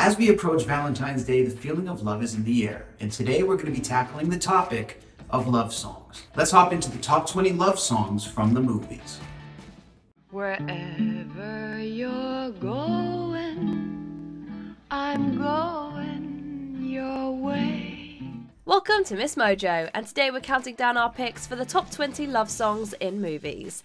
As we approach Valentine's Day, the feeling of love is in the air, and today we're going to be tackling the topic of love songs. Let's hop into the top 20 love songs from the movies. Wherever you're going, I'm going your way. Welcome to Miss Mojo, and today we're counting down our picks for the top 20 love songs in movies.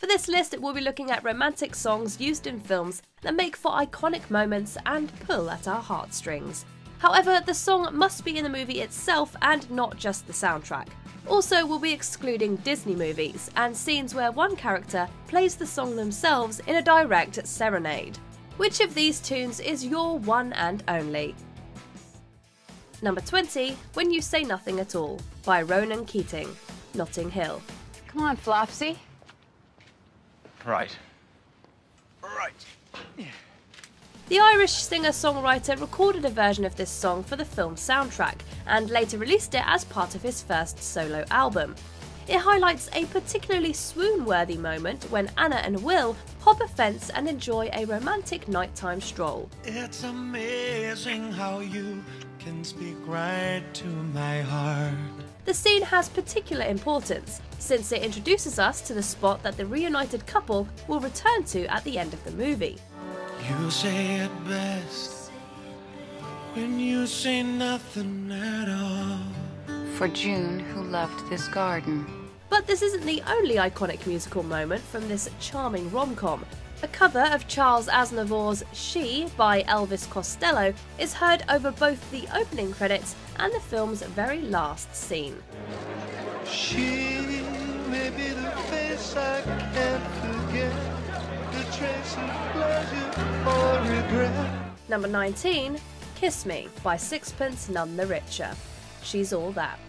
In this list, we'll be looking at romantic songs used in films that make for iconic moments and pull at our heartstrings. However, the song must be in the movie itself and not just the soundtrack. Also, we'll be excluding Disney movies and scenes where one character plays the song themselves in a direct serenade. Which of these tunes is your one and only? Number 20, When You Say Nothing at All by Ronan Keating, Notting Hill. Come on, Flopsy. Right. The Irish singer-songwriter recorded a version of this song for the film's soundtrack and later released it as part of his first solo album. It highlights a particularly swoon-worthy moment when Anna and Will hop a fence and enjoy a romantic nighttime stroll. It's amazing how you can speak right to my heart. The scene has particular importance, since it introduces us to the spot that the reunited couple will return to at the end of the movie. You say it best when you say nothing at all. For June, who loved this garden. But this isn't the only iconic musical moment from this charming rom-com. A cover of Charles Aznavour's She by Elvis Costello is heard over both the opening credits and the film's very last scene. She may be the face I can't forget, the trace of pleasure or regret. Number 19, Kiss Me by Sixpence None the Richer. She's All That.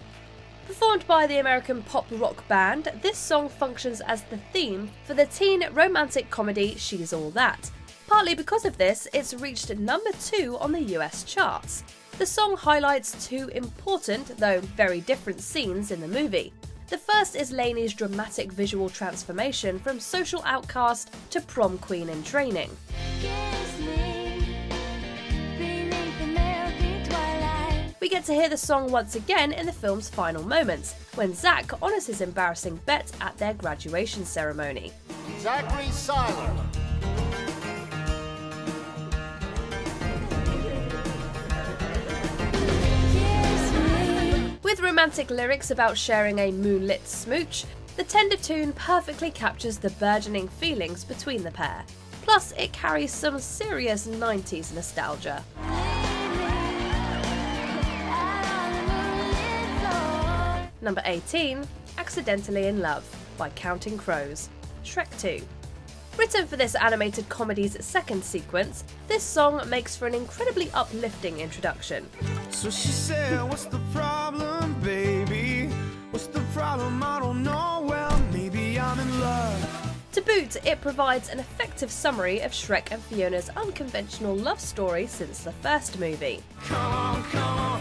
Performed by the American pop rock band, this song functions as the theme for the teen romantic comedy She's All That. Partly because of this, it's reached number 2 on the US charts. The song highlights two important, though very different, scenes in the movie. The first is Lainey's dramatic visual transformation from social outcast to prom queen in Training. We get to hear the song once again in the film's final moments, when Zach honours his embarrassing bet at their graduation ceremony. Zachary Siler. With romantic lyrics about sharing a moonlit smooch, the tender tune perfectly captures the burgeoning feelings between the pair. Plus, it carries some serious 90s nostalgia. Number 18, Accidentally in Love by Counting Crows, Shrek 2. Written for this animated comedy's second sequence, this song makes for an incredibly uplifting introduction. So she said, "What's the problem, baby? What's the problem? I don't know. Well, maybe I'm in love." To boot, it provides an effective summary of Shrek and Fiona's unconventional love story since the first movie. Come on.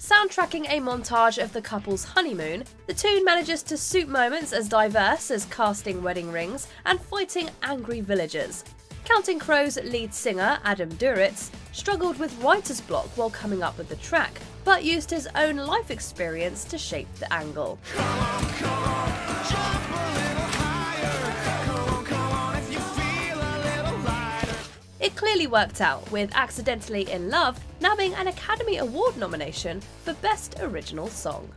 Soundtracking a montage of the couple's honeymoon, the tune manages to suit moments as diverse as casting wedding rings and fighting angry villagers. Counting Crows' lead singer, Adam Duritz, struggled with writer's block while coming up with the track, but used his own life experience to shape the angle. Come on, jump a little higher. Come on, if you feel a little lighter. It clearly worked out, with Accidentally in Love nabbing an Academy Award nomination for Best Original Song.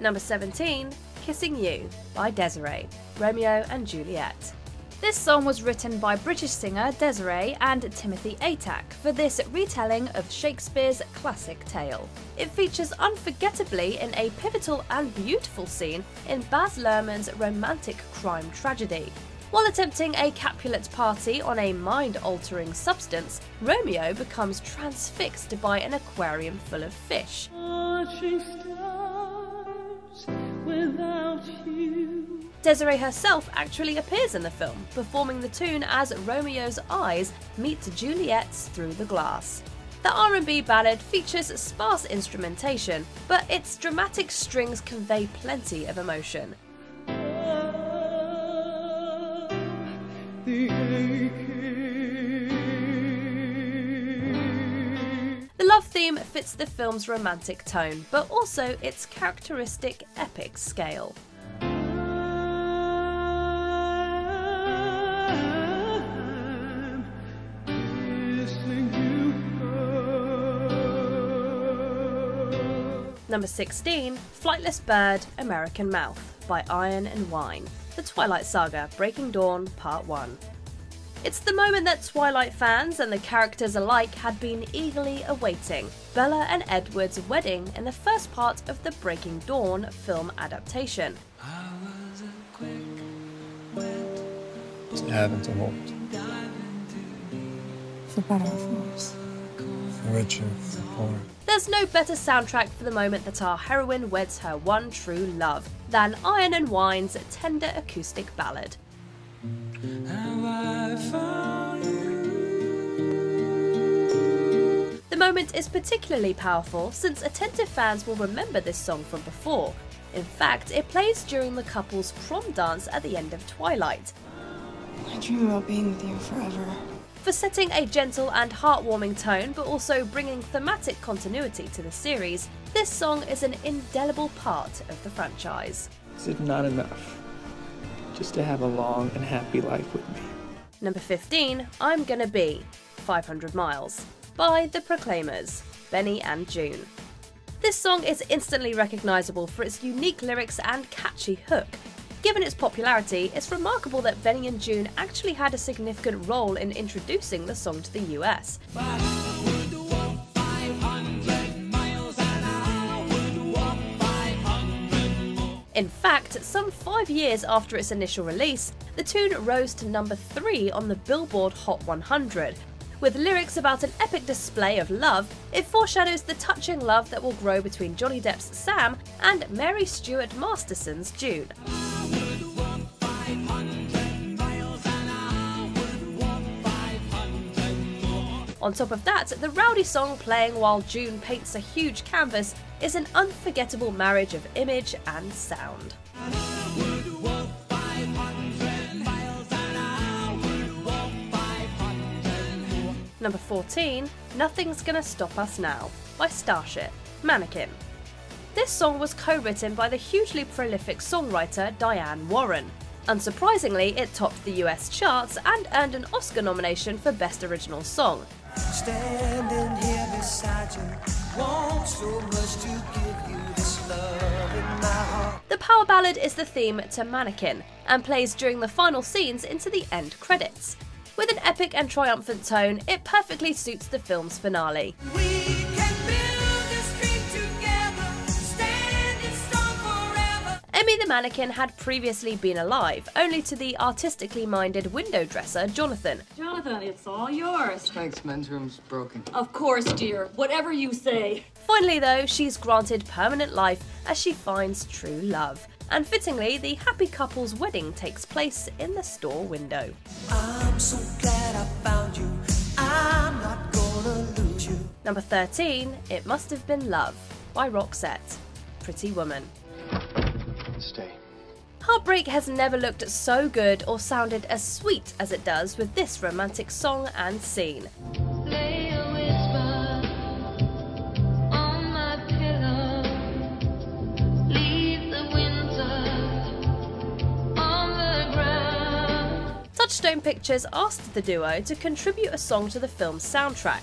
Number 17, Kissing You by Des'ree, Romeo and Juliet. This song was written by British singer Des'ree and Timothy Atack for this retelling of Shakespeare's classic tale. It features unforgettably in a pivotal and beautiful scene in Baz Luhrmann's romantic crime tragedy. While attempting a Capulet party on a mind-altering substance, Romeo becomes transfixed by an aquarium full of fish. Watching stars without you. Des'ree herself actually appears in the film, performing the tune as Romeo's eyes meet Juliet's through the glass. The R&B ballad features sparse instrumentation, but its dramatic strings convey plenty of emotion. The love theme fits the film's romantic tone, but also its characteristic epic scale. Number 16, Flightless Bird, American Mouth by Iron and Wine, The Twilight Saga, Breaking Dawn, Part 1. It's the moment that Twilight fans and the characters alike had been eagerly awaiting, Bella and Edward's wedding in the first part of the Breaking Dawn film adaptation. It's heaven to hold. For better or worse. For richer, for poorer. There's no better soundtrack for the moment that our heroine weds her one true love than Iron and Wine's tender acoustic ballad. The moment is particularly powerful since attentive fans will remember this song from before. In fact, it plays during the couple's prom dance at the end of Twilight. I dream about being with you forever. For setting a gentle and heartwarming tone, but also bringing thematic continuity to the series, this song is an indelible part of the franchise. Is it not enough just to have a long and happy life with me? Number 15, I'm Gonna Be, 500 Miles, by The Proclaimers, Benny and June. This song is instantly recognisable for its unique lyrics and catchy hook. Given its popularity, it's remarkable that Benny and June actually had a significant role in introducing the song to the US. In fact, some 5 years after its initial release, the tune rose to number 3 on the Billboard Hot 100. With lyrics about an epic display of love, it foreshadows the touching love that will grow between Johnny Depp's Sam and Mary Stuart Masterson's June. On top of that, the rowdy song playing while June paints a huge canvas is an unforgettable marriage of image and sound. Number 14, Nothing's Gonna Stop Us Now by Starship, Mannequin. This song was co-written by the hugely prolific songwriter Diane Warren. Unsurprisingly, it topped the US charts and earned an Oscar nomination for Best Original Song. Standing here beside you, want so much to give you this love in my heart. The power ballad is the theme to Mannequin and plays during the final scenes into the end credits. With an epic and triumphant tone, it perfectly suits the film's finale. Emmy the mannequin had previously been alive, only to the artistically minded window dresser, Jonathan. Jonathan, it's all yours. Thanks, men's room's broken. Of course, dear. Whatever you say. Finally, though, she's granted permanent life as she finds true love. And fittingly, the happy couple's wedding takes place in the store window. I'm so glad I found you. I'm not gonna lose you. Number 13, It Must Have Been Love by Roxette, Pretty Woman. Stay. Heartbreak has never looked so good or sounded as sweet as it does with this romantic song and scene. Lay a whisper on my pillow. Leave the winter on the ground. Touchstone Pictures asked the duo to contribute a song to the film's soundtrack.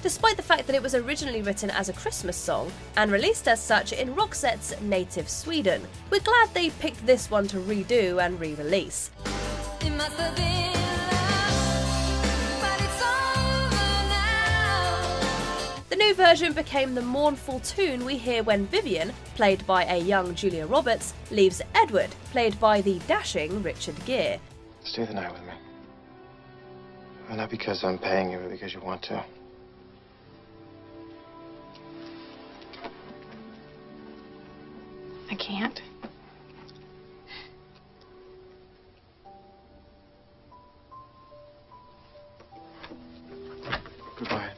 Despite the fact that it was originally written as a Christmas song and released as such in Roxette's native Sweden, we're glad they picked this one to redo and re-release. It must have been love, but it's over now. The new version became the mournful tune we hear when Vivian, played by a young Julia Roberts, leaves Edward, played by the dashing Richard Gere. Stay the night with me. Well, not because I'm paying you, but because you want to. I can't. Goodbye.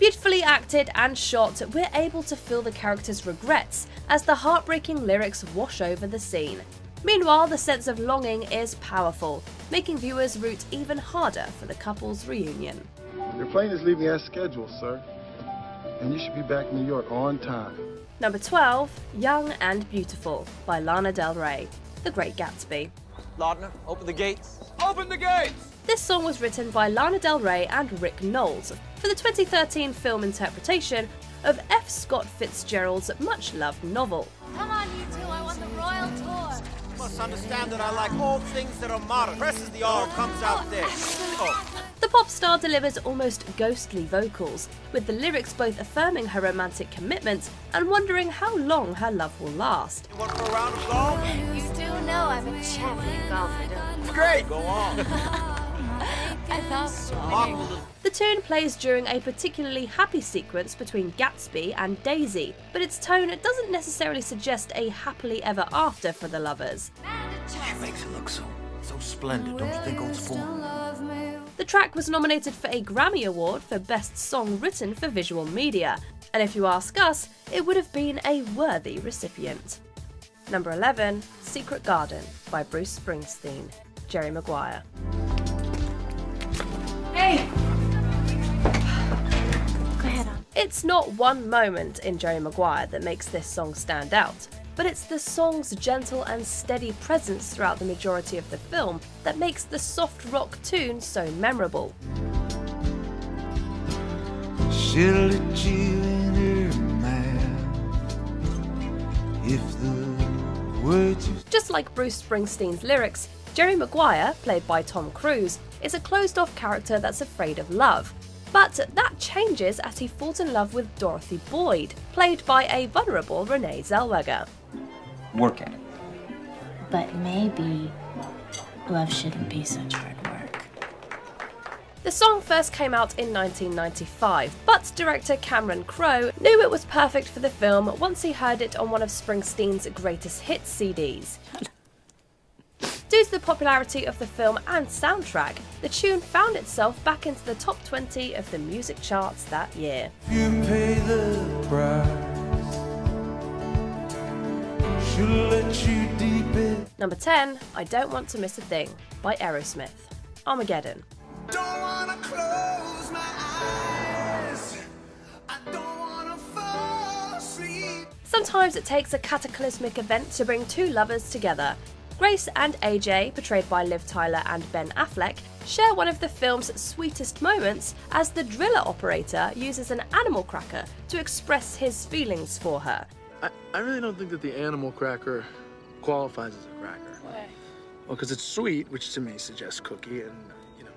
Beautifully acted and shot, we're able to feel the characters' regrets as the heartbreaking lyrics wash over the scene. Meanwhile, the sense of longing is powerful, making viewers root even harder for the couple's reunion. Your plane is leaving as scheduled, sir, and you should be back in New York on time. Number 12, Young and Beautiful by Lana Del Rey, The Great Gatsby. Lana, open the gates. Open the gates! This song was written by Lana Del Rey and Rick Knowles for the 2013 film interpretation of F. Scott Fitzgerald's much-loved novel. Come on, you two, I want the royal tour. You must understand that I like all things that are modern. Presses the R, comes out there. Oh. The pop star delivers almost ghostly vocals, with the lyrics both affirming her romantic commitment and wondering how long her love will last. You want for a round of golf? You do know I'm a champion golfer. Great! Go on. The tune plays during a particularly happy sequence between Gatsby and Daisy, but its tone doesn't necessarily suggest a happily ever after for the lovers. She makes it look so splendid, don't you think, old sport? The track was nominated for a Grammy Award for Best Song Written for Visual Media, and if you ask us, it would have been a worthy recipient. Number 11, Secret Garden by Bruce Springsteen, Jerry Maguire. It's not one moment in Jerry Maguire that makes this song stand out, but it's the song's gentle and steady presence throughout the majority of the film that makes the soft rock tune so memorable. Just like Bruce Springsteen's lyrics, Jerry Maguire, played by Tom Cruise, is a closed-off character that's afraid of love. But that changes as he falls in love with Dorothy Boyd, played by a vulnerable Renee Zellweger. Work at it. But maybe love shouldn't be such hard work. The song first came out in 1995, but director Cameron Crowe knew it was perfect for the film once he heard it on one of Springsteen's greatest hits CDs. Due to the popularity of the film and soundtrack, the tune found itself back into the top 20 of the music charts that year. You pay the price. She'll let you deep in. Number 10, I Don't Want to Miss a Thing by Aerosmith, Armageddon. Don't wanna close my eyes. I don't wanna fall asleep. Sometimes it takes a cataclysmic event to bring two lovers together. Grace and AJ, portrayed by Liv Tyler and Ben Affleck, share one of the film's sweetest moments as the driller operator uses an animal cracker to express his feelings for her. I really don't think that the animal cracker qualifies as a cracker. Why? Well, because it's sweet, which to me suggests cookie, and, you know,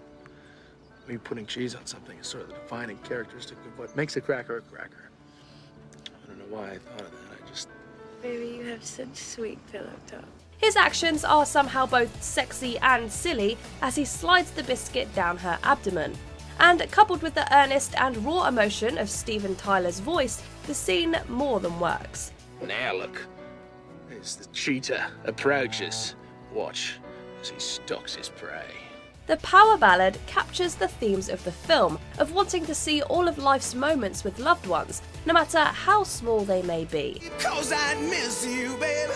maybe putting cheese on something is sort of the defining characteristic of what makes a cracker a cracker. I don't know why I thought of that, I just... Baby, you have such sweet pillow talk. His actions are somehow both sexy and silly as he slides the biscuit down her abdomen. And coupled with the earnest and raw emotion of Steven Tyler's voice, the scene more than works. Now look, as the cheetah approaches, watch as he stalks his prey. The power ballad captures the themes of the film, of wanting to see all of life's moments with loved ones, no matter how small they may be. 'Cause I miss you, babe.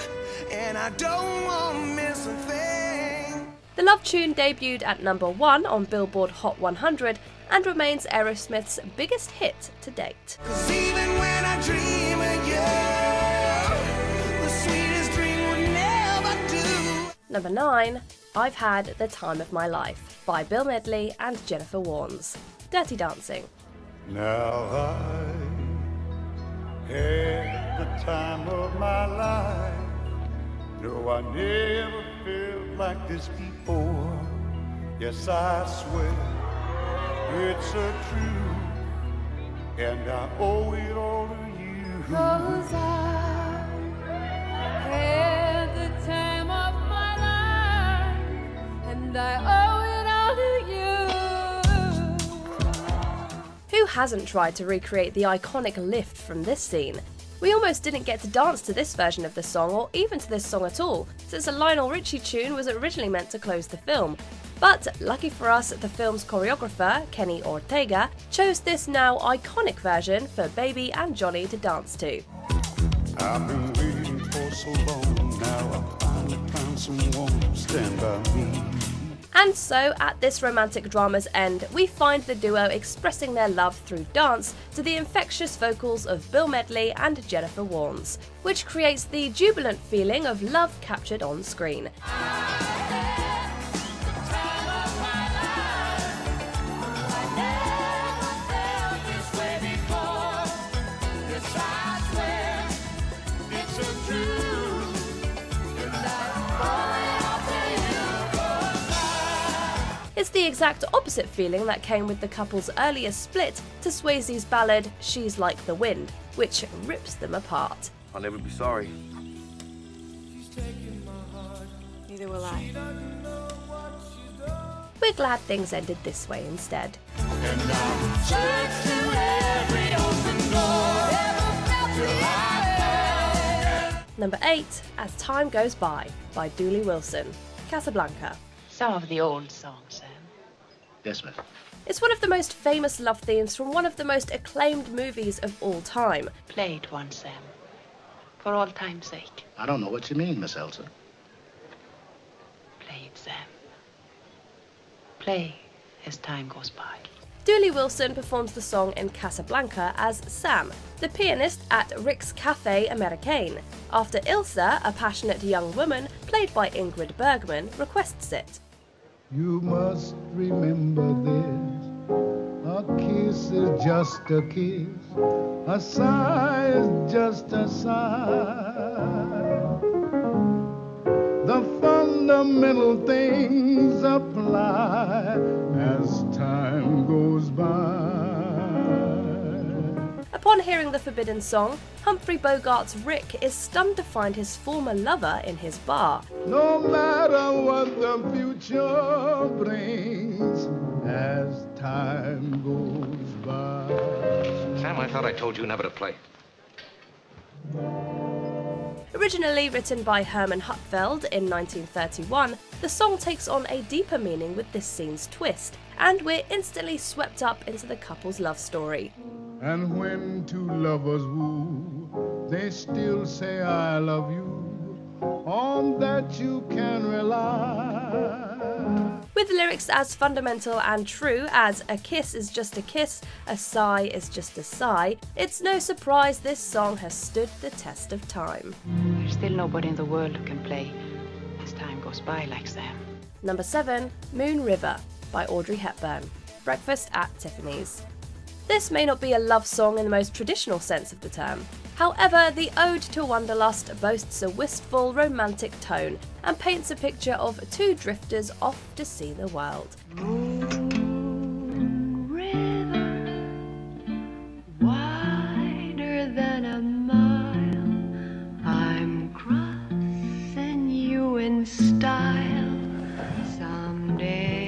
And I don't want to miss a thing. The love tune debuted at number 1 on Billboard Hot 100 and remains Aerosmith's biggest hit to date. 'Cause even when I dream of you, the sweetest dream would never do. Number 9, I've Had the Time of My Life by Bill Medley and Jennifer Warnes, Dirty Dancing. Now I had the time of my life. No, I never felt like this before. Yes, I swear it's a truth, and I owe it all to you. 'Cause I had the time of my life, and I owe it all to you. Who hasn't tried to recreate the iconic lift from this scene? We almost didn't get to dance to this version of the song or even to this song at all, since a Lionel Richie tune was originally meant to close the film. But lucky for us, the film's choreographer, Kenny Ortega, chose this now iconic version for Baby and Johnny to dance to. I've been waiting for so long, now I finally found someone, stand by me. And so, at this romantic drama's end, we find the duo expressing their love through dance to the infectious vocals of Bill Medley and Jennifer Warnes, which creates the jubilant feeling of love captured on screen. It's the exact opposite feeling that came with the couple's earlier split to Swayze's ballad She's Like the Wind, which rips them apart. I'll never be sorry. Neither will I. We're glad things ended this way instead. And Number 8, As Time Goes by Dooley Wilson, Casablanca. Some of the old songs, Sam. Yes, ma'am. It's one of the most famous love themes from one of the most acclaimed movies of all time. Play it once, Sam. For all time's sake. I don't know what you mean, Miss Elsa. Play it, Sam. Play as time goes by. Dooley Wilson performs the song in Casablanca as Sam, the pianist at Rick's Café Américain, after Ilsa, a passionate young woman, played by Ingrid Bergman, requests it. You must remember this, a kiss is just a kiss, a sigh is just a sigh. The fundamental things apply as time goes by. Upon hearing the forbidden song, Humphrey Bogart's Rick is stunned to find his former lover in his bar. No matter what the future brings, as time goes by. Sam, I thought I told you never to play. Originally written by Herman Hupfeld in 1931, the song takes on a deeper meaning with this scene's twist, and we're instantly swept up into the couple's love story. And when two lovers woo, they still say I love you, on that you can rely. With lyrics as fundamental and true as a kiss is just a kiss, a sigh is just a sigh, it's no surprise this song has stood the test of time. There's still nobody in the world who can play as time goes by like Sam. Number 7, Moon River by Audrey Hepburn, Breakfast at Tiffany's. This may not be a love song in the most traditional sense of the term. However, the ode to wanderlust boasts a wistful, romantic tone and paints a picture of two drifters off to see the world. Moon river, wider than a mile, I'm crossing you in style someday.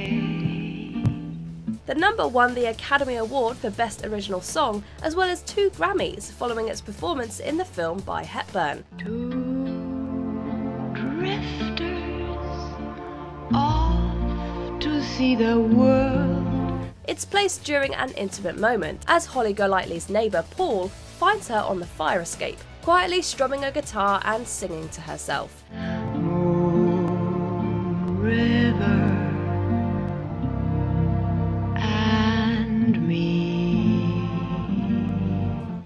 The number won the Academy Award for Best Original Song, as well as 2 Grammys, following its performance in the film by Hepburn. Two drifters off to see the world. It's placed during an intimate moment, as Holly Golightly's neighbour Paul finds her on the fire escape, quietly strumming a guitar and singing to herself. Moon River.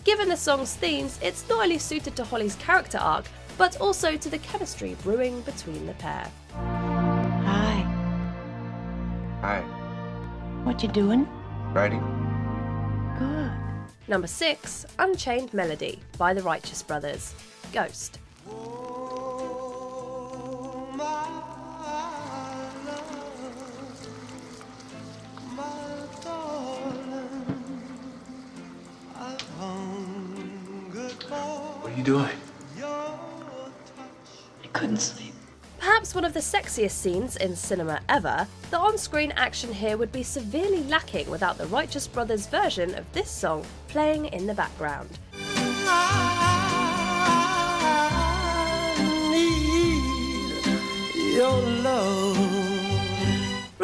Given the song's themes, it's not only suited to Holly's character arc, but also to the chemistry brewing between the pair. Hi. Hi. What you doing? Writing. Good. Number 6, Unchained Melody by the Righteous Brothers, Ghost. Doing? I couldn't sleep. Perhaps one of the sexiest scenes in cinema ever, the on-screen action here would be severely lacking without the Righteous Brothers version of this song playing in the background. I need your love.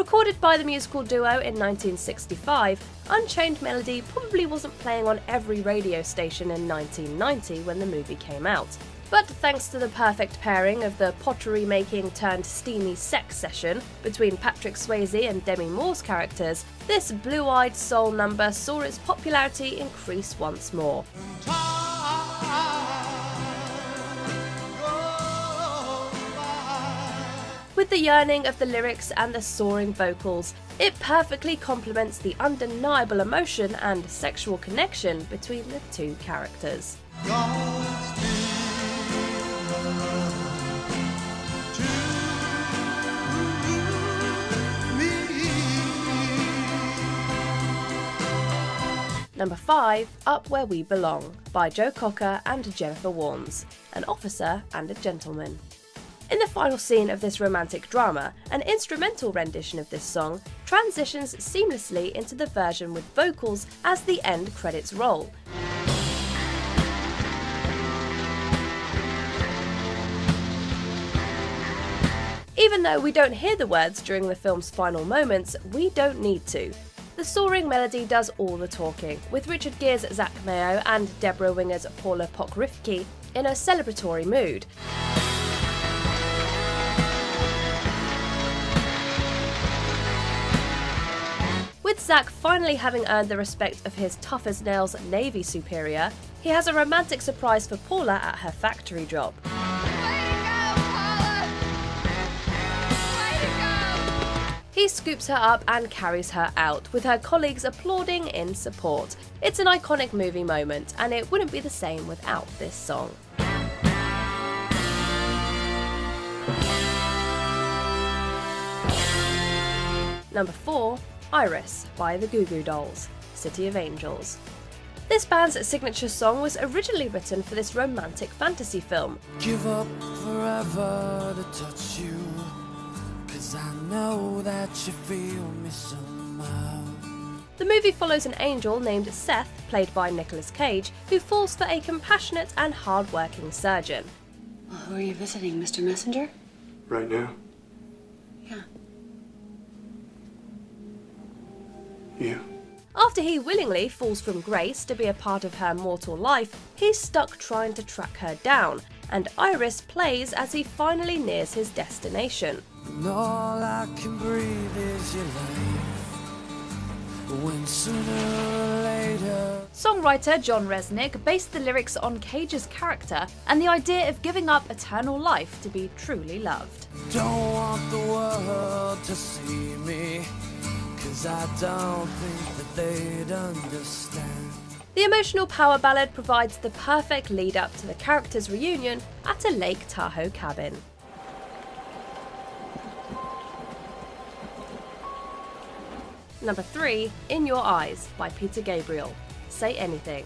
Recorded by the musical duo in 1965, Unchained Melody probably wasn't playing on every radio station in 1990 when the movie came out. But thanks to the perfect pairing of the pottery-making-turned-steamy sex session between Patrick Swayze and Demi Moore's characters, this blue-eyed soul number saw its popularity increase once more. With the yearning of the lyrics and the soaring vocals, it perfectly complements the undeniable emotion and sexual connection between the two characters. Number 5, Up Where We Belong, by Joe Cocker and Jennifer Warnes, an officer and a gentleman. In the final scene of this romantic drama, an instrumental rendition of this song transitions seamlessly into the version with vocals as the end credits roll. Even though we don't hear the words during the film's final moments, we don't need to. The soaring melody does all the talking, with Richard Gere's Zach Mayo and Deborah Winger's Paula Pokrivki in a celebratory mood. With Zach finally having earned the respect of his tough-as-nails Navy superior, he has a romantic surprise for Paula at her factory job. He scoops her up and carries her out, with her colleagues applauding in support. It's an iconic movie moment, and it wouldn't be the same without this song. Number 4, Iris by the Goo Goo Dolls, City of Angels. This band's signature song was originally written for this romantic fantasy film. Give up forever to touch you. I know that you feel me somehow. The movie follows an angel named Seth, played by Nicolas Cage, who falls for a compassionate and hard-working surgeon. Well, who are you visiting, Mr. Messenger? Right now? Yeah. You. After he willingly falls from grace to be a part of her mortal life, he's stuck trying to track her down, and Iris plays as he finally nears his destination. And all I can breathe is your life, when sooner or later. Songwriter John Resnick based the lyrics on Cage's character and the idea of giving up eternal life to be truly loved. Don't want the world to see me, 'cause I don't think that they'd understand. The emotional power ballad provides the perfect lead up to the characters' reunion at a Lake Tahoe cabin. Number 3, In Your Eyes by Peter Gabriel, Say Anything.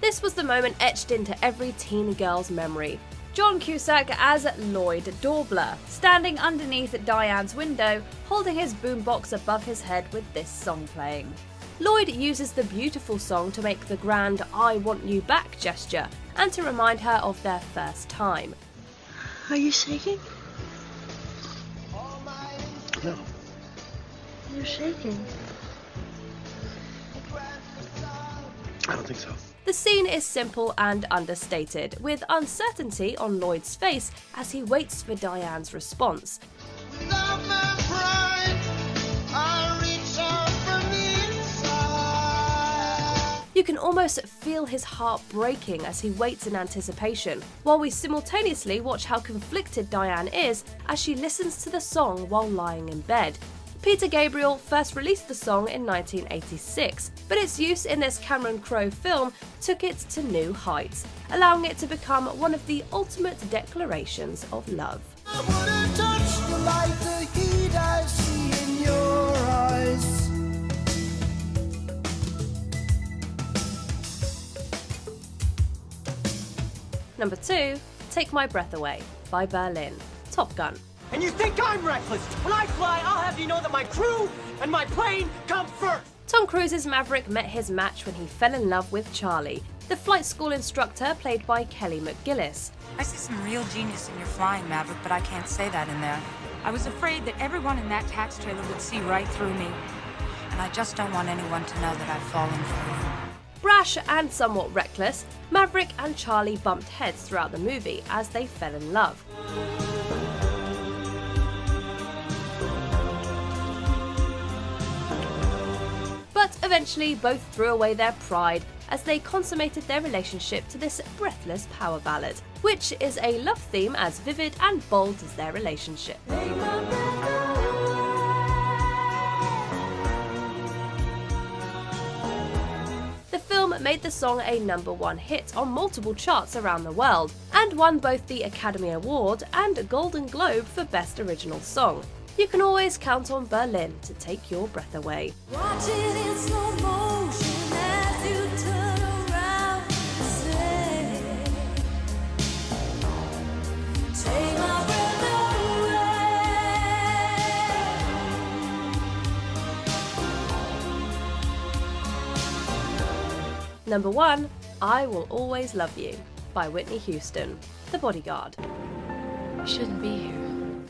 This was the moment etched into every teen girl's memory. John Cusack as Lloyd Dobler, standing underneath Diane's window, holding his boombox above his head with this song playing. Lloyd uses the beautiful song to make the grand "I want you back" gesture and to remind her of their first time. Are you shaking? No. You're shaking. I don't think so. The scene is simple and understated, with uncertainty on Lloyd's face as he waits for Diane's response. You can almost feel his heart breaking as he waits in anticipation, while we simultaneously watch how conflicted Diane is as she listens to the song while lying in bed. Peter Gabriel first released the song in 1986, but its use in this Cameron Crowe film took it to new heights, allowing it to become one of the ultimate declarations of love. Number 2, Take My Breath Away by Berlin, Top Gun. And you think I'm reckless? When I fly, I'll have you know that my crew and my plane come first! Tom Cruise's Maverick met his match when he fell in love with Charlie, The flight school instructor, played by Kelly McGillis. I see some real genius in your flying, Maverick, but I can't say that in there. I was afraid that everyone in that tax trailer would see right through me. And I just don't want anyone to know that I've fallen for you. Brash and somewhat reckless, Maverick and Charlie bumped heads throughout the movie as they fell in love. But eventually both threw away their pride as they consummated their relationship to this breathless power ballad, which is a love theme as vivid and bold as their relationship. Made the song a #1 hit on multiple charts around the world, and won both the Academy Award and a Golden Globe for Best Original Song. You can always count on Berlin to take your breath away. Watch it in slow motion as you turn around and say, take my #1, I Will Always Love You, by Whitney Houston, The Bodyguard. You shouldn't be here.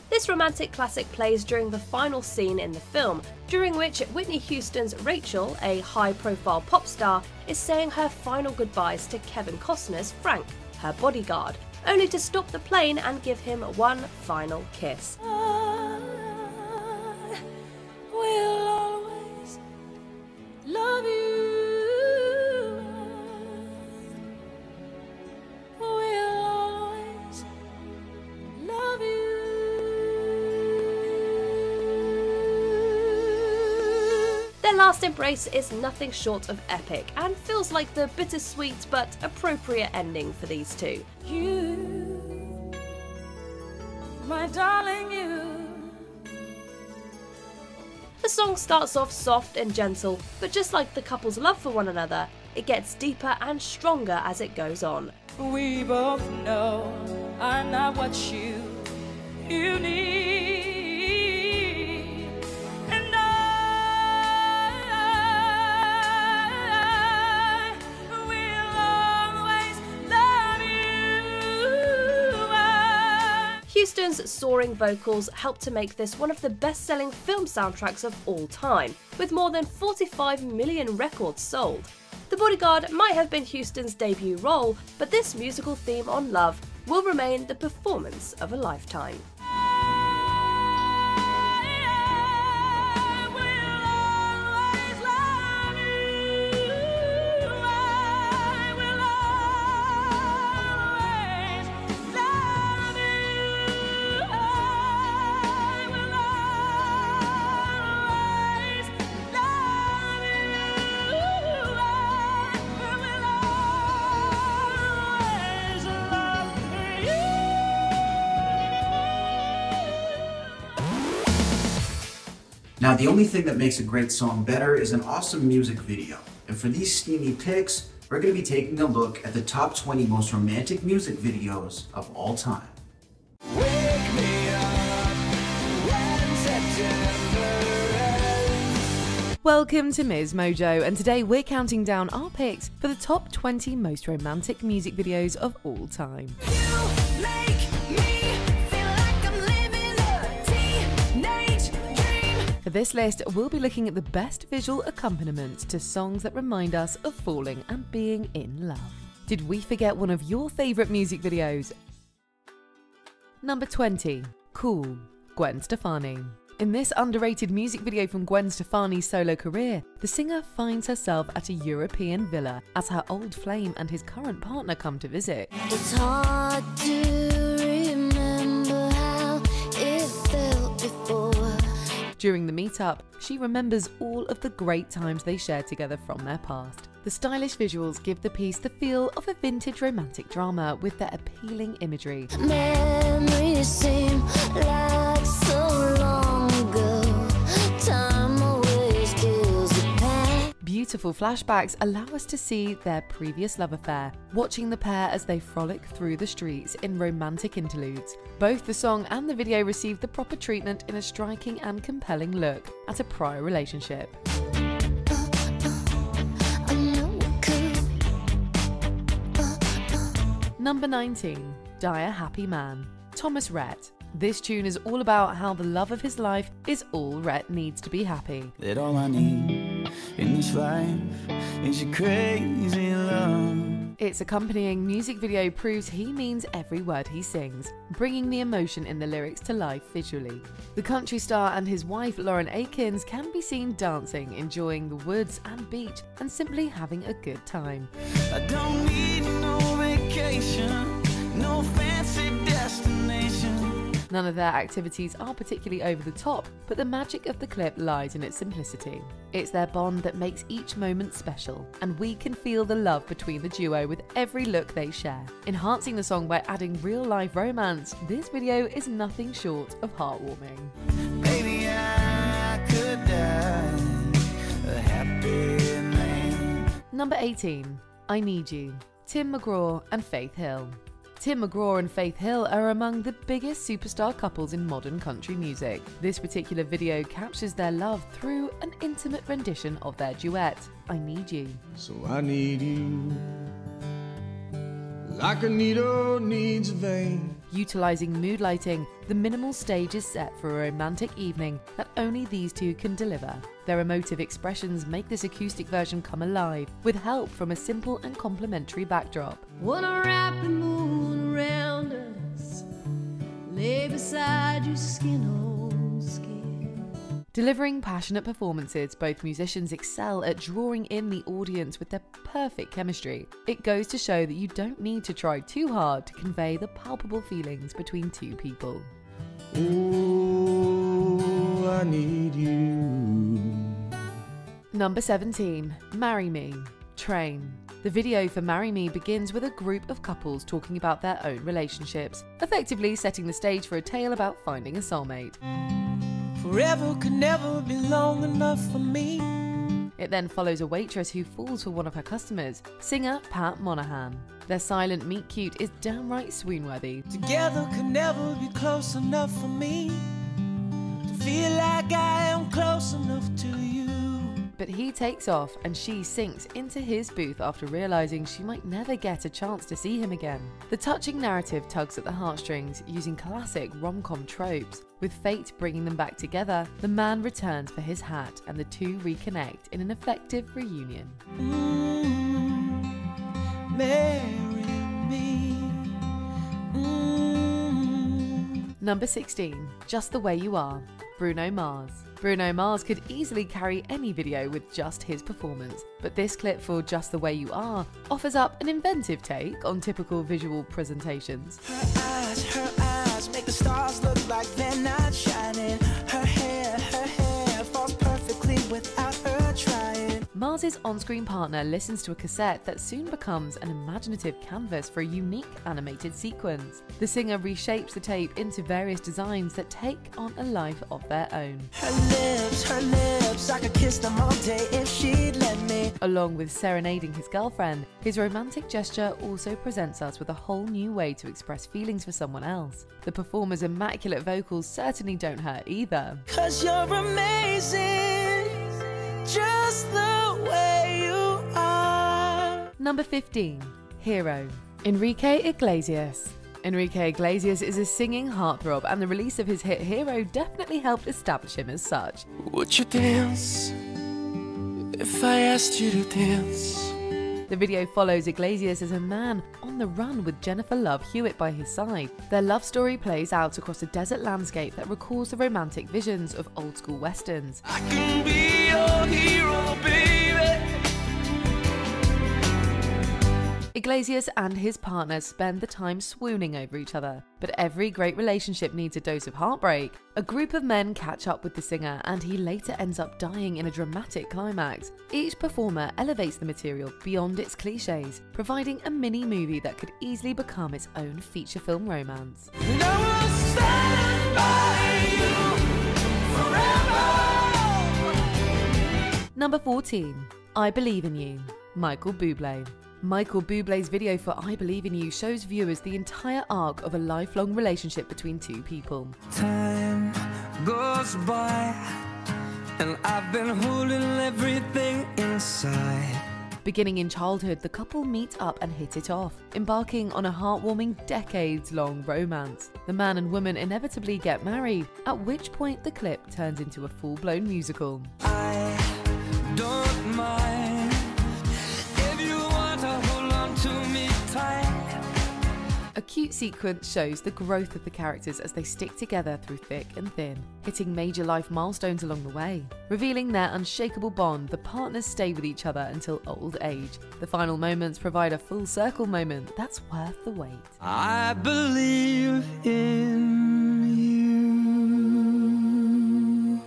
This romantic classic plays during the final scene in the film, during which Whitney Houston's Rachel, a high-profile pop star, is saying her final goodbyes to Kevin Costner's Frank, her bodyguard, only to stop the plane and give him one final kiss. Last embrace is nothing short of epic and feels like the bittersweet but appropriate ending for these two. You, my darling, you. The song starts off soft and gentle, but just like the couple's love for one another, it gets deeper and stronger as it goes on. We both know I'm not what you need. Houston's soaring vocals helped to make this one of the best-selling film soundtracks of all time, with more than 45 million records sold. The Bodyguard might have been Houston's debut role, but this musical theme on love will remain the performance of a lifetime. Now, the only thing that makes a great song better is an awesome music video. And for these steamy picks, we're going to be taking a look at the top 20 most romantic music videos of all time. Wake me up when September ends. Welcome to Ms. Mojo, and today we're counting down our picks for the top 20 most romantic music videos of all time. You make For this list, we'll be looking at the best visual accompaniments to songs that remind us of falling and being in love. Did we forget one of your favourite music videos? Number 20. Cool, Gwen Stefani. In this underrated music video from Gwen Stefani's solo career, the singer finds herself at a European villa as her old flame and his current partner come to visit. It's hard to remember how it felt before. During the meetup, she remembers all of the great times they shared together from their past. The stylish visuals give the piece the feel of a vintage romantic drama with their appealing imagery. Memories seem like so long ago. Time always kills the pain. Beautiful flashbacks allow us to see their previous love affair, watching the pair as they frolic through the streets in romantic interludes. Both the song and the video received the proper treatment in a striking and compelling look at a prior relationship. Number 19. Die a Happy Man, Thomas Rhett. This tune is all about how the love of his life is all Rhett needs to be happy. That all I need in this life is your crazy love. Its accompanying music video proves he means every word he sings, bringing the emotion in the lyrics to life visually. The country star and his wife Lauren Akins can be seen dancing, enjoying the woods and beach, and simply having a good time. I don't need no vacation, no fancy destination. None of their activities are particularly over the top, but the magic of the clip lies in its simplicity. It's their bond that makes each moment special, and we can feel the love between the duo with every look they share. Enhancing the song by adding real-life romance, this video is nothing short of heartwarming. Baby, I could die a happy man. Number 18. I Need You, Tim McGraw and Faith Hill. Tim McGraw and Faith Hill are among the biggest superstar couples in modern country music. This particular video captures their love through an intimate rendition of their duet, I Need You. So I need you, like a needle needs a vein. Utilising mood lighting, the minimal stage is set for a romantic evening that only these two can deliver. Their emotive expressions make this acoustic version come alive, with help from a simple and complimentary backdrop. Wanna wrap the moon around us, lay beside your skin, old skin. Delivering passionate performances, both musicians excel at drawing in the audience with their perfect chemistry. It goes to show that you don't need to try too hard to convey the palpable feelings between two people. Ooh, I need you. Number 17. Marry Me, Train. The video for Marry Me begins with a group of couples talking about their own relationships, effectively setting the stage for a tale about finding a soulmate. Forever could never be long enough for me. It then follows a waitress who falls for one of her customers, singer Pat Monahan. Their silent meet-cute is downright swoon-worthy. Together could never be close enough for me to feel like I am close enough to you. But he takes off and she sinks into his booth after realising she might never get a chance to see him again. The touching narrative tugs at the heartstrings, using classic rom-com tropes. With fate bringing them back together, the man returns for his hat and the two reconnect in an effective reunion. Marry me. Number 16. Just the Way You Are, Bruno Mars. Bruno Mars could easily carry any video with just his performance, but this clip for Just the Way You Are offers up an inventive take on typical visual presentations. Her eyes make the stars look like they're not shining. Her hair falls perfectly without her trying. Mars's on-screen partner listens to a cassette that soon becomes an imaginative canvas for a unique animated sequence. The singer reshapes the tape into various designs that take on a life of their own. Her lips, I could kiss them all day if she'd let me. Along with serenading his girlfriend, his romantic gesture also presents us with a whole new way to express feelings for someone else. The performer's immaculate vocals certainly don't hurt either. 'Cause you're amazing, just the way you are. Number 15. Hero, Enrique Iglesias. Enrique Iglesias is a singing heartthrob, and the release of his hit Hero definitely helped establish him as such. Would you dance if I asked you to dance? The video follows Iglesias as a man on the run with Jennifer Love Hewitt by his side. Their love story plays out across a desert landscape that recalls the romantic visions of old-school westerns. I can be your hero, baby. Iglesias and his partner spend the time swooning over each other. But every great relationship needs a dose of heartbreak. A group of men catch up with the singer, and he later ends up dying in a dramatic climax. Each performer elevates the material beyond its cliches, providing a mini movie that could easily become its own feature film romance. And I will stand by you forever. Number 14. I Believe in You, Michael Bublé. Michael Bublé's video for I Believe in You shows viewers the entire arc of a lifelong relationship between two people. Time goes by, and I've been holding everything inside. Beginning in childhood, the couple meet up and hit it off, embarking on a heartwarming decades-long romance. The man and woman inevitably get married, at which point the clip turns into a full-blown musical. I don't mind. A cute sequence shows the growth of the characters as they stick together through thick and thin, hitting major life milestones along the way. Revealing their unshakable bond, the partners stay with each other until old age. The final moments provide a full circle moment that's worth the wait. I believe in you.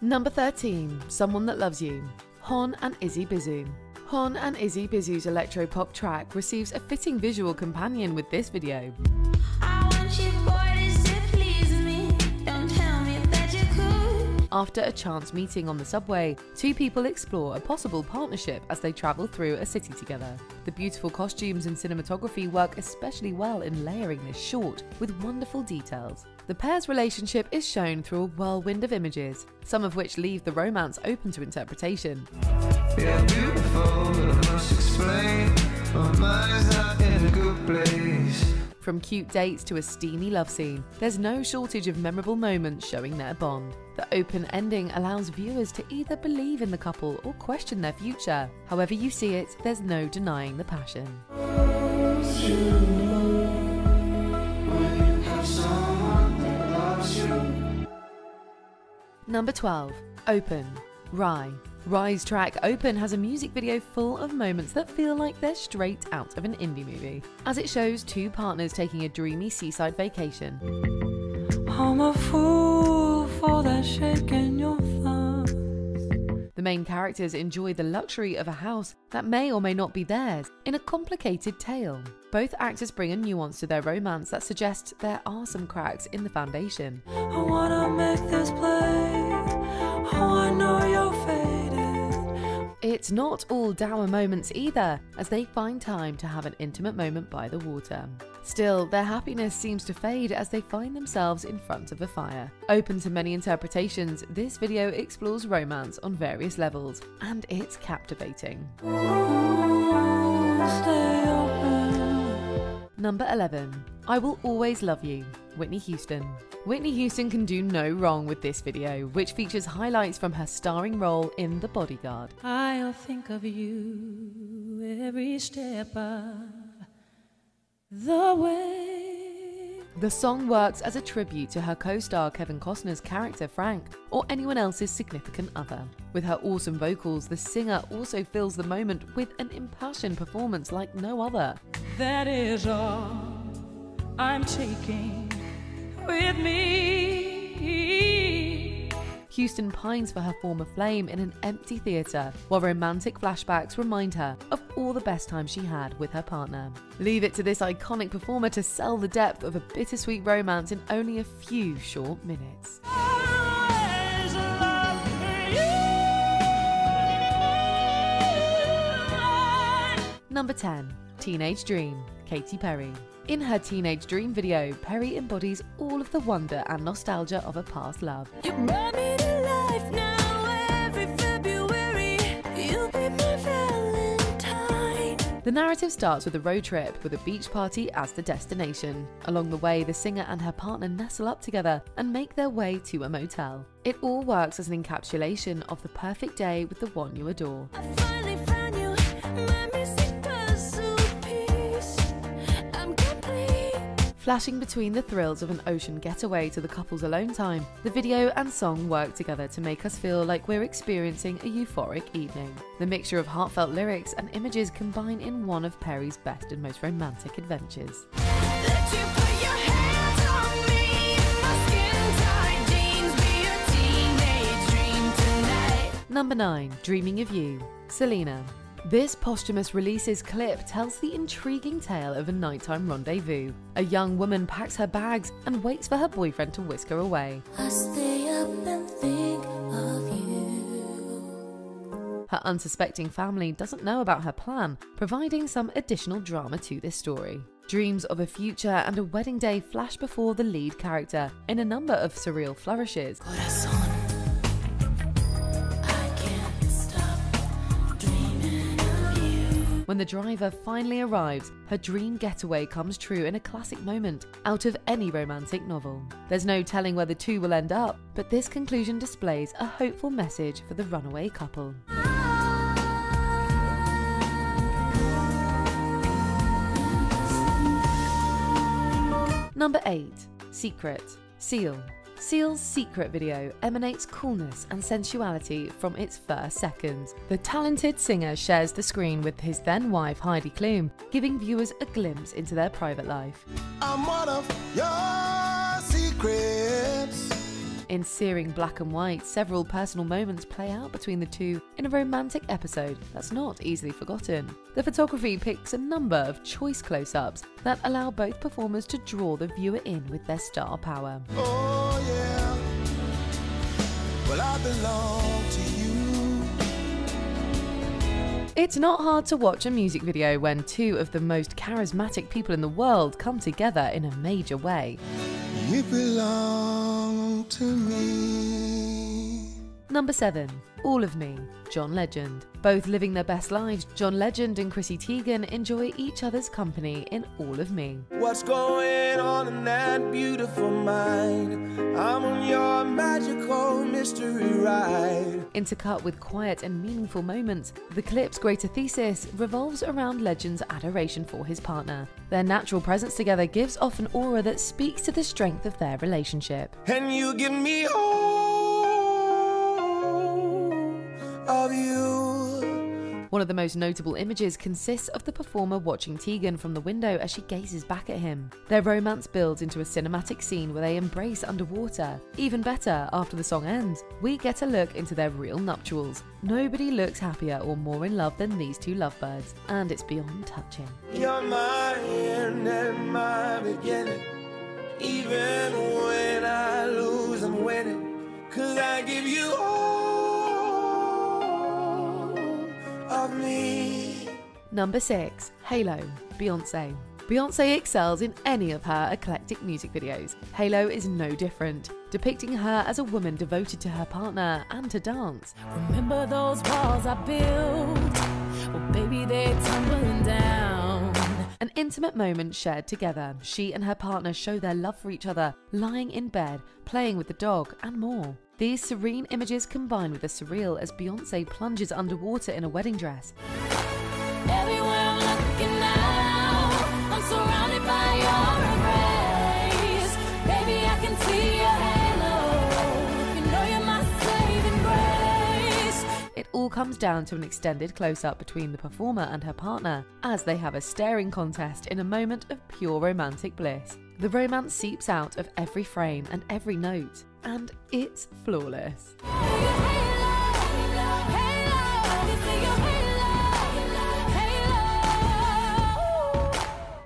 Number 13. Someone That Loves You. Hon and Izzy Bizzu. Hon and Izzy Bizzu's electropop track receives a fitting visual companion with this video. I want you, boy, to please me. Don't tell me that you could. After a chance meeting on the subway, two people explore a possible partnership as they travel through a city together. The beautiful costumes and cinematography work especially well in layering this short with wonderful details. The pair's relationship is shown through a whirlwind of images, some of which leave the romance open to interpretation. Yeah, beautiful, must explain. My mind's not in a good place. From cute dates to a steamy love scene, there's no shortage of memorable moments showing their bond. The open ending allows viewers to either believe in the couple or question their future. However you see it, there's no denying the passion. Number 12. Open. Rye. Rye's track Open has a music video full of moments that feel like they're straight out of an indie movie, as it shows two partners taking a dreamy seaside vacation. I'm a fool for that shake in your thumbs. The main characters enjoy the luxury of a house that may or may not be theirs in a complicated tale. Both actors bring a nuance to their romance that suggests there are some cracks in the foundation. I wanna make this play. Oh, I know you're faded. It's not all dour moments either, as they find time to have an intimate moment by the water. Still, their happiness seems to fade as they find themselves in front of a fire. Open to many interpretations, this video explores romance on various levels, and it's captivating. Stay open. Number 11. I Will Always Love You. Whitney Houston. Whitney Houston can do no wrong with this video, which features highlights from her starring role in The Bodyguard. I'll think of you every step of the way. The song works as a tribute to her co-star Kevin Costner's character Frank, or anyone else's significant other. With her awesome vocals, the singer also fills the moment with an impassioned performance like no other. That is all I'm taking with me. Houston pines for her former flame in an empty theatre, while romantic flashbacks remind her of all the best time she had with her partner. Leave it to this iconic performer to sell the depth of a bittersweet romance in only a few short minutes. Number 10. Teenage Dream. Katy Perry. In her Teenage Dream video, Perry embodies all of the wonder and nostalgia of a past love. You brought me to life now, every February, you'll be my Valentine. The narrative starts with a road trip with a beach party as the destination. Along the way, the singer and her partner nestle up together and make their way to a motel. It all works as an encapsulation of the perfect day with the one you adore. I finally found you, my music. Flashing between the thrills of an ocean getaway to the couple's alone time, the video and song work together to make us feel like we're experiencing a euphoric evening. The mixture of heartfelt lyrics and images combine in one of Perry's best and most romantic adventures. Let you put your hands on me, my skin-tight jeans, be a teenage dream tonight. Number 9. Dreaming of You. Selena. This posthumous release's clip tells the intriguing tale of a nighttime rendezvous. A young woman packs her bags and waits for her boyfriend to whisk her away. I stay up and think of you. Her unsuspecting family doesn't know about her plan, providing some additional drama to this story. Dreams of a future and a wedding day flash before the lead character in a number of surreal flourishes. Corazón. When the driver finally arrives, her dream getaway comes true in a classic moment out of any romantic novel. There's no telling where the two will end up, but this conclusion displays a hopeful message for the runaway couple. Number 8. Secret. Seal. Seal's secret video emanates coolness and sensuality from its first seconds. The talented singer shares the screen with his then-wife Heidi Klum, giving viewers a glimpse into their private life. I'm one of your secrets. In searing black and white, several personal moments play out between the two in a romantic episode that's not easily forgotten. The photography picks a number of choice close-ups that allow both performers to draw the viewer in with their star power. Oh, yeah. Well, I belong to you. It's not hard to watch a music video when two of the most charismatic people in the world come together in a major way. You belong to me. Number 7. All of Me. John Legend. Both living their best lives, John Legend and Chrissy Teigen enjoy each other's company in All of Me. What's going on in that beautiful mind? I'm on your magical mystery ride. Intercut with quiet and meaningful moments, the clip's greater thesis revolves around Legend's adoration for his partner. Their natural presence together gives off an aura that speaks to the strength of their relationship. And you give me all of you. One of the most notable images consists of the performer watching Teigen from the window as she gazes back at him. Their romance builds into a cinematic scene where they embrace underwater. Even better, after the song ends, we get a look into their real nuptials. Nobody looks happier or more in love than these two lovebirds, and it's beyond touching. You're my end and my beginning, even when I lose I'm winning, 'cause I give you all of me. Number 6. Halo. Beyoncé. Beyoncé excels in any of her eclectic music videos. Halo is no different, depicting her as a woman devoted to her partner and to dance. Remember those walls I built? Well, baby, they're tumbling down. An intimate moment shared together. She and her partner show their love for each other, lying in bed, playing with the dog, and more. These serene images combine with the surreal as Beyoncé plunges underwater in a wedding dress. Everywhere I'm looking now, I'm surrounded by your grace. Baby, I can see your halo. You know you're my saving grace. It all comes down to an extended close-up between the performer and her partner as they have a staring contest in a moment of pure romantic bliss. The romance seeps out of every frame and every note, and it's flawless.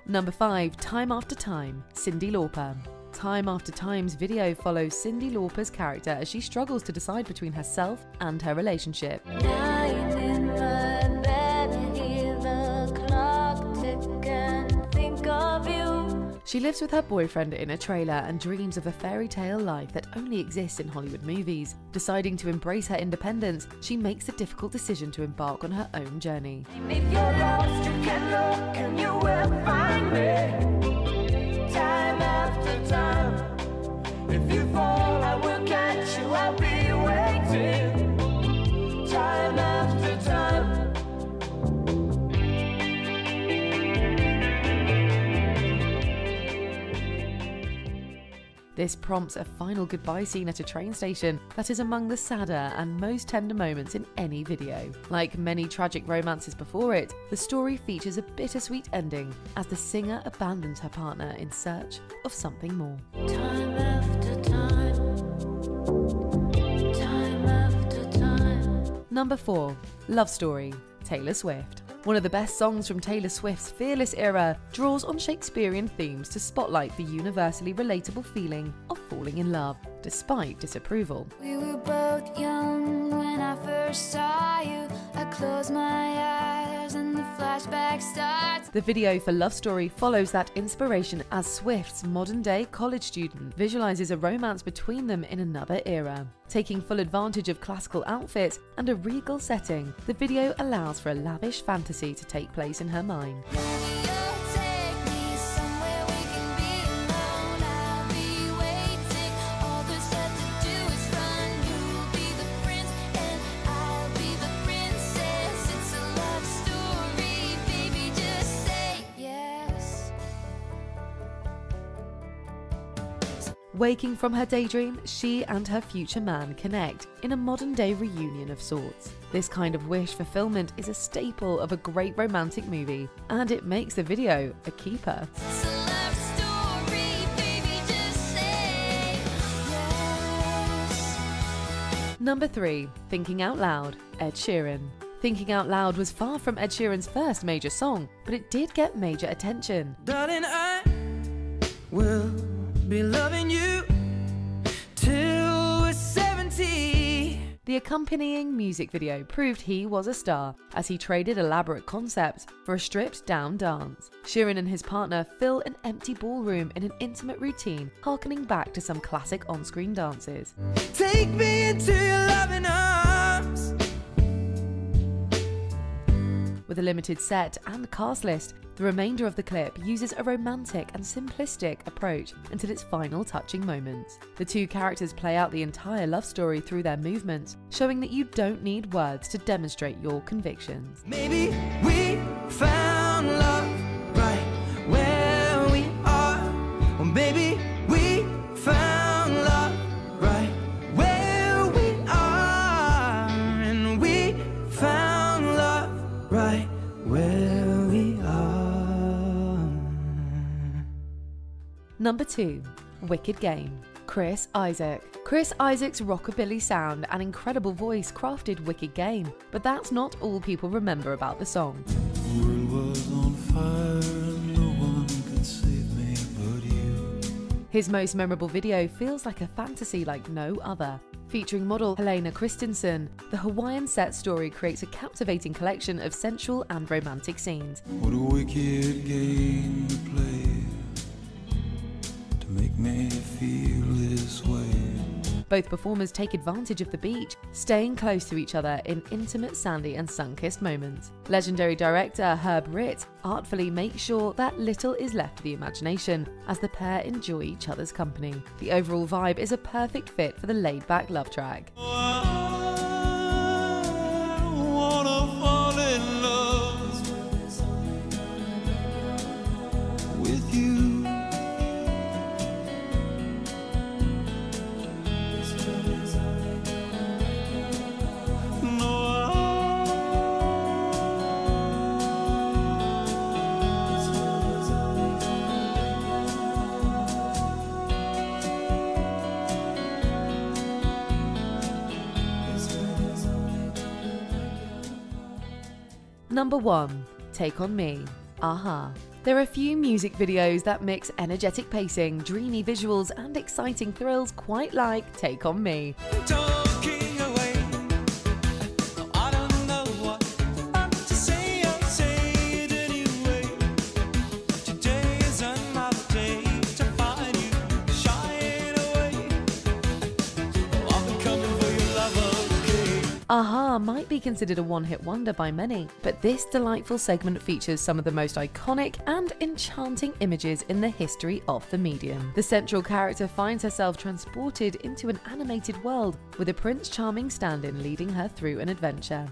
Number 5. Time After Time. Cyndi Lauper. Time After Time's video follows Cyndi Lauper's character as she struggles to decide between herself and her relationship. She lives with her boyfriend in a trailer and dreams of a fairy tale life that only exists in Hollywood movies. Deciding to embrace her independence, she makes the difficult decision to embark on her own journey. If you're lost, you can look and you will find me. Time after time. If you fall, I will catch you, I'll be waiting. Time after time. This prompts a final goodbye scene at a train station that is among the sadder and most tender moments in any video. Like many tragic romances before it, the story features a bittersweet ending as the singer abandons her partner in search of something more. Time after time. Time after time. Number 4. Love Story. Taylor Swift. One of the best songs from Taylor Swift's fearless era draws on Shakespearean themes to spotlight the universally relatable feeling of falling in love, despite disapproval. We were both young when I first saw you. I closed my eyes. The video for Love Story follows that inspiration as Swift's modern-day college student visualizes a romance between them in another era. Taking full advantage of classical outfits and a regal setting, the video allows for a lavish fantasy to take place in her mind. Waking from her daydream, she and her future man connect in a modern-day reunion of sorts. This kind of wish fulfillment is a staple of a great romantic movie, and it makes the video a keeper. Number 3. Thinking Out Loud, Ed Sheeran. Thinking Out Loud was far from Ed Sheeran's first major song, but it did get major attention. Darling, I will be loving you till we're 70. The accompanying music video proved he was a star, as he traded elaborate concepts for a stripped-down dance. Sheeran and his partner fill an empty ballroom in an intimate routine, harkening back to some classic on-screen dances. Take me into your loving arms. With a limited set and cast list, the remainder of the clip uses a romantic and simplistic approach until its final touching moments. The two characters play out the entire love story through their movements, showing that you don't need words to demonstrate your convictions. Maybe we found love right where we are, or maybe we found love right where we are, and we found love right where we are. Number 2. Wicked Game, Chris Isaac. Chris Isaac's rockabilly sound and incredible voice crafted Wicked Game, but that's not all people remember about the song. The world was on fire, no one could save me but you. His most memorable video feels like a fantasy like no other. Featuring model Helena Christensen, the Hawaiian set story creates a captivating collection of sensual and romantic scenes. What a wicked game to play. May feel this way. Both performers take advantage of the beach, staying close to each other in intimate sandy and sun-kissed moments. Legendary director Herb Ritt artfully makes sure that little is left to the imagination as the pair enjoy each other's company. The overall vibe is a perfect fit for the laid-back love track. Number 1. Take On Me, Aha. There are few music videos that mix energetic pacing, dreamy visuals and exciting thrills quite like Take On Me. Aha might be considered a one-hit wonder by many, but this delightful segment features some of the most iconic and enchanting images in the history of the medium. The central character finds herself transported into an animated world, with a Prince Charming stand-in leading her through an adventure.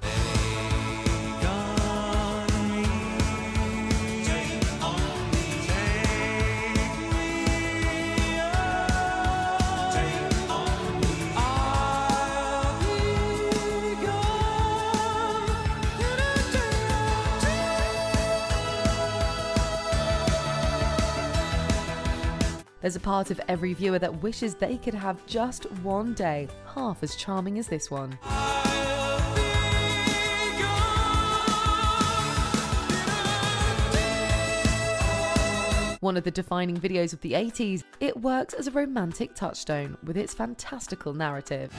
There's a part of every viewer that wishes they could have just one day half as charming as this one. One of the defining videos of the 80s, it works as a romantic touchstone with its fantastical narrative.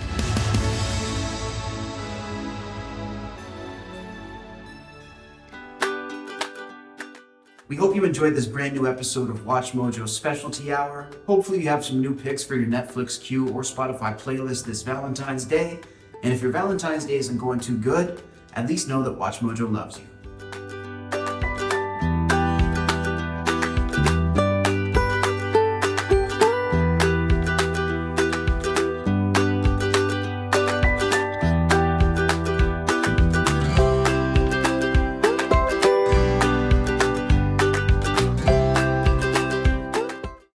We hope you enjoyed this brand new episode of Watch Mojo's Specialty Hour. Hopefully you have some new picks for your Netflix queue or Spotify playlist this Valentine's Day. And if your Valentine's Day isn't going too good, at least know that Watch Mojo loves you.